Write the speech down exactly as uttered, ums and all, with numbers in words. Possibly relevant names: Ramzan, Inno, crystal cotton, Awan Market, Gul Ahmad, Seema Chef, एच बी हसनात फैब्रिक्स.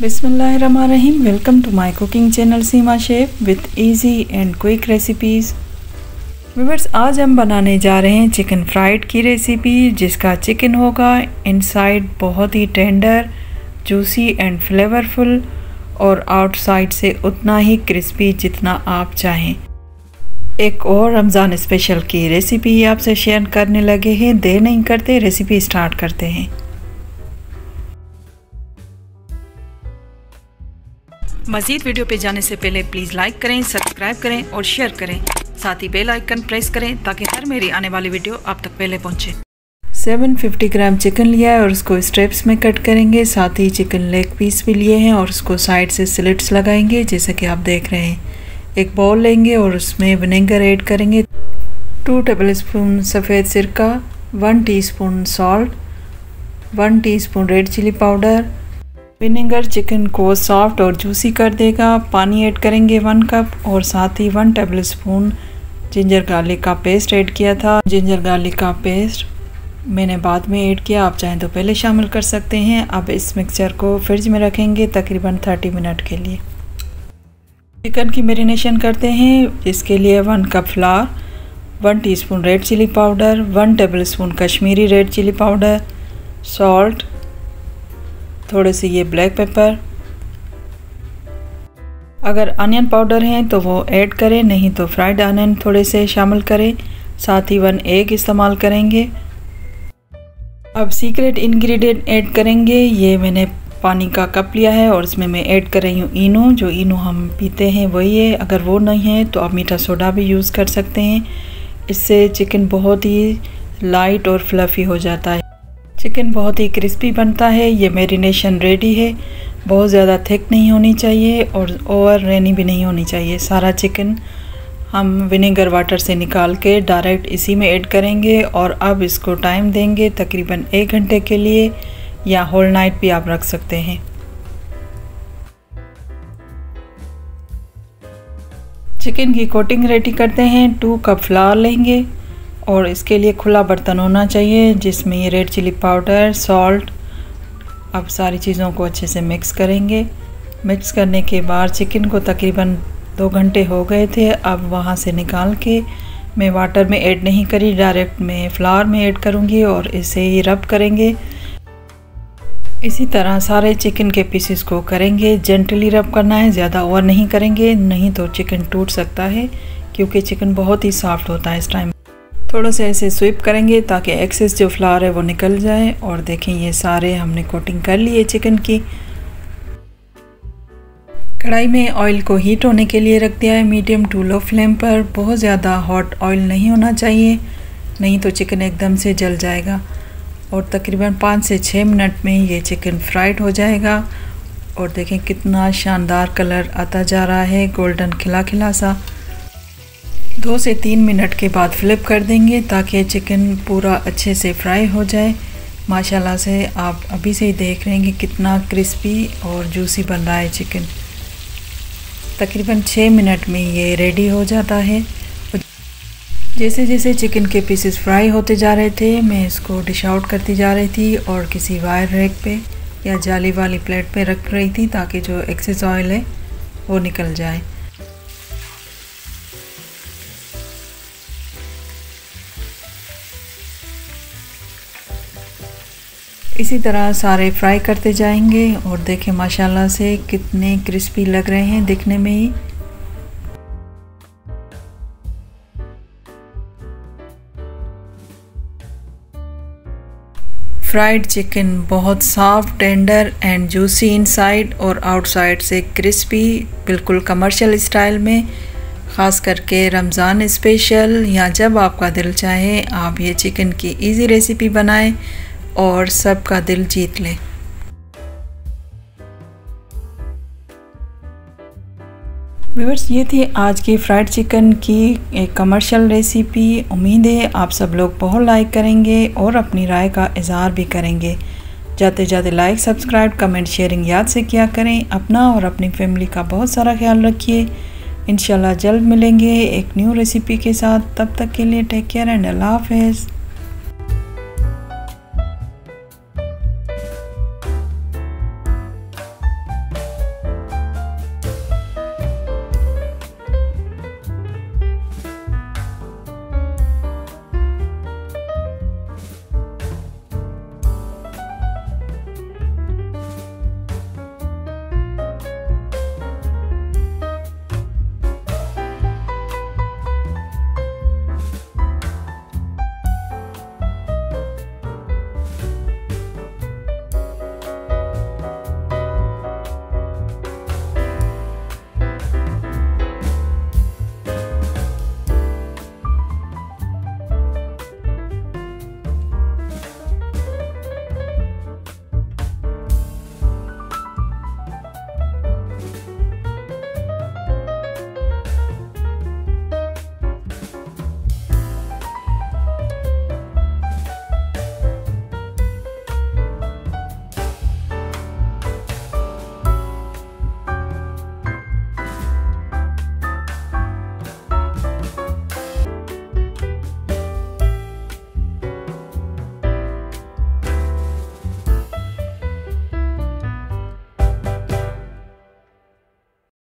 बिस्मिल्लाहिर्रहमानिर्रहीम। Welcome to my cooking channel Seema chef with easy and quick recipes. Viewers, आज हम बनाने जा रहे हैं चिकन फ्राइड की रेसिपी, जिसका चिकन होगा इनसाइड बहुत ही टेंडर, जूसी एंड फ्लेवरफुल और आउटसाइड से उतना ही क्रिस्पी जितना आप चाहें। एक और रमज़ान स्पेशल की रेसिपी आपसे शेयर करने लगे हैं। देर नहीं करते, रेसिपी स्टार्ट करते हैं। मज़ीद वीडियो पे जाने से पहले प्लीज़ लाइक करें, सब्सक्राइब करें और शेयर करें। साथ ही बेल आइकन प्रेस करें ताकि हर मेरी आने वाली वीडियो आप तक पहले पहुंचे। सात सौ पचास ग्राम चिकन लिया है और उसको स्ट्रिप्स में कट करेंगे। साथ ही चिकन लेग पीस भी लिए हैं और उसको साइड से स्लिट्स लगाएंगे, जैसे कि आप देख रहे हैं। एक बाउल लेंगे और उसमें विनेगर ऐड करेंगे, टू टेबल स्पून सफ़ेद सिरका, one teaspoon salt, one teaspoon red chilli powder. Vinegar chicken को सॉफ्ट और जूसी कर देगा। पानी ऐड करेंगे वन कप और साथ ही one tablespoon ginger garlic का पेस्ट ऐड किया था। जिंजर गार्लिक का पेस्ट मैंने बाद में ऐड किया, आप चाहें तो पहले शामिल कर सकते हैं। अब इस मिक्सचर को फ्रिज में रखेंगे तकरीबन तीस मिनट के लिए। चिकन की मैरिनेशन करते हैं। इसके लिए one cup flour, one teaspoon red chilli powder, one tablespoon Kashmiri red chilli powder, salt, थोड़े से ये ब्लैक पेपर, अगर अनियन पाउडर हैं तो वो ऐड करें, नहीं तो फ्राइड अनियन थोड़े से शामिल करें। साथ ही वन एग इस्तेमाल करेंगे। अब सीक्रेट इंग्रेडिएंट ऐड करेंगे। ये मैंने पानी का कप लिया है और इसमें मैं ऐड कर रही हूँ इनो। जो इनो हम पीते हैं वही है, अगर वो नहीं है तो आप मीठा सोडा भी यूज़ कर सकते हैं। इससे चिकन बहुत ही लाइट और फ्लफ़ी हो जाता है, चिकन बहुत ही क्रिस्पी बनता है। ये मैरिनेशन रेडी है। बहुत ज़्यादा थिक नहीं होनी चाहिए और ओवर रेनी भी नहीं होनी चाहिए। सारा चिकन हम विनेगर वाटर से निकाल के डायरेक्ट इसी में ऐड करेंगे और अब इसको टाइम देंगे तकरीबन एक घंटे के लिए, या होल नाइट भी आप रख सकते हैं। चिकन की कोटिंग रेडी करते हैं। टू कप फ्लावर लेंगे और इसके लिए खुला बर्तन होना चाहिए जिसमें ये रेड चिली पाउडर, सॉल्ट, अब सारी चीज़ों को अच्छे से मिक्स करेंगे। मिक्स करने के बाद चिकन को तकरीबन दो घंटे हो गए थे, अब वहाँ से निकाल के मैं वाटर में ऐड नहीं करी, डायरेक्ट मैं फ्लावर में ऐड करूँगी और इसे ही रब करेंगे। इसी तरह सारे चिकन के पीसेस को करेंगे। जेंटली रब करना है, ज़्यादा ओवर नहीं करेंगे, नहीं तो चिकन टूट सकता है, क्योंकि चिकन बहुत ही सॉफ्ट होता है। इस टाइम थोड़ा सा ऐसे स्वीप करेंगे ताकि एक्सेस जो फ्लावर है वो निकल जाए। और देखें, ये सारे हमने कोटिंग कर लिए चिकन की। कढ़ाई में ऑयल को हीट होने के लिए रख दिया है मीडियम टू लो फ्लेम पर। बहुत ज़्यादा हॉट ऑयल नहीं होना चाहिए, नहीं तो चिकन एकदम से जल जाएगा। और तकरीबन पाँच से छः मिनट में ये चिकन फ्राइड हो जाएगा। और देखें कितना शानदार कलर आता जा रहा है, गोल्डन खिला खिला सा। दो से तीन मिनट के बाद फ्लिप कर देंगे ताकि चिकन पूरा अच्छे से फ्राई हो जाए। माशाल्लाह से आप अभी से ही देख रहे हैं कि कितना क्रिस्पी और जूसी बन रहा है चिकन। तकरीबन छः मिनट में ये रेडी हो जाता है। जैसे जैसे चिकन के पीसेस फ्राई होते जा रहे थे, मैं इसको डिश आउट करती जा रही थी और किसी वायर रैक पे या जाली वाली प्लेट पे रख रही थी ताकि जो एक्सेस ऑयल है वो निकल जाए। इसी तरह सारे फ्राई करते जाएंगे और देखें माशाल्लाह से कितने क्रिस्पी लग रहे हैं दिखने में ही। फ्राइड चिकन बहुत soft, tender and juicy inside और आउटसाइड से क्रिस्पी, बिल्कुल कमर्शियल स्टाइल में। ख़ास करके रमज़ान स्पेशल या जब आपका दिल चाहे आप ये चिकन की इजी रेसिपी बनाएं और सबका दिल जीत ले। व्यूअर्स, ये थी आज की फ्राइड चिकन की एक कमर्शियल रेसिपी। उम्मीद है आप सब लोग बहुत लाइक करेंगे और अपनी राय का इजहार भी करेंगे। जाते जाते लाइक, सब्सक्राइब, कमेंट, शेयरिंग याद से किया करें। अपना और अपनी फैमिली का बहुत सारा ख्याल रखिए। इंशाल्लाह जल्द मिलेंगे एक न्यू रेसिपी के साथ। तब तक के लिए टेक केयर एंड अल्लाह हाफिज़।